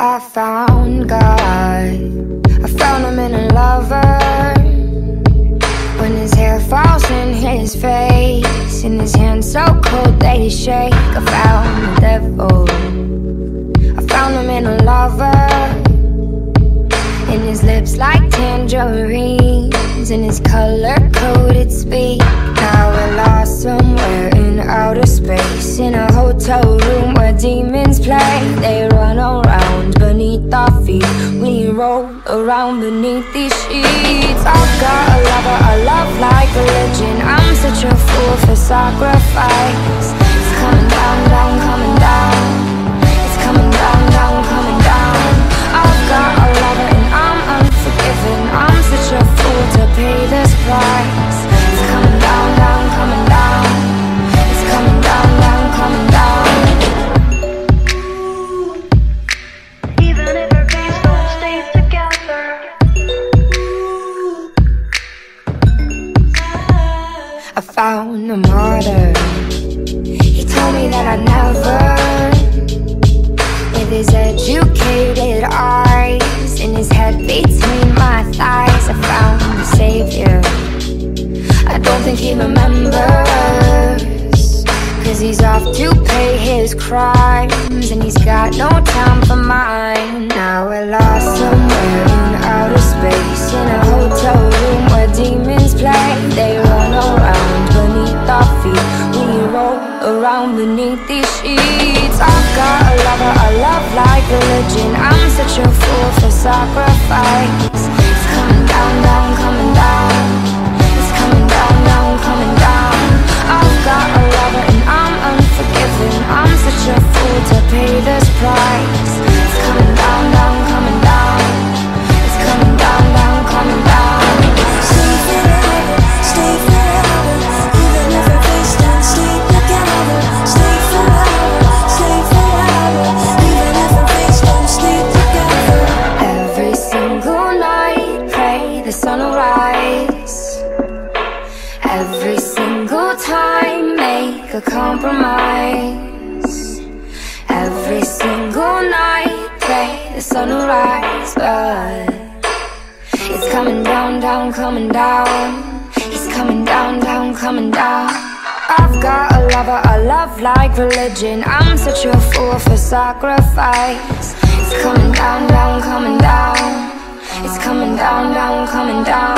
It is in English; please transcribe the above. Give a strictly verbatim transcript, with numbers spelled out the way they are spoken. I found God, I found him in a lover. When his hair falls in his face, and his hands so cold they shake, I found the devil, I found him in a lover. And his lips like tangerines, and his color-coded speak. Now we're lost somewhere in outer space, in a hotel room where demons play. They run around beneath our feet, we roll around beneath these sheets. I've got a lover, a love like religion. I'm such a fool for sacrifice. It's coming down, down, coming down. It's coming down, down, coming down. I've got a lover and I'm unforgiven. I'm such a fool to pay this price. It's coming down, down, coming down. It's coming down, down, coming down. Even if our dreams don't stay together, I found a martyr. He told me that I never. With his educated eyes, in his head between my thighs, I found a savior. I don't think he remembers, cause he's off to pay his crimes, and he's got no time for mine. Now we're lost somewhere in outer space, in a hotel room where demons play. They run around beneath our feet, we roll around beneath these sheets. I've got a lover, a love like religion. I'm such a fool for sacrifice. It's coming down, down, coming down. Coming down. I've got a lover and I'm unforgiven. I'm such a fool to pay this price. It's coming down, down, coming down. It's coming down, down, coming down. Stay forever, stay forever. Even if our face don't stay together. Stay forever, stay forever. Even if our face don't stay together. Every single night, pray the sun will rise. Every single time, make a compromise. Every single night, pray the sun will rise. But it's coming down, down, coming down. It's coming down, down, coming down. I've got a lover, a love like religion. I'm such a fool for sacrifice. It's coming down, down, coming down. It's coming down, down, coming down.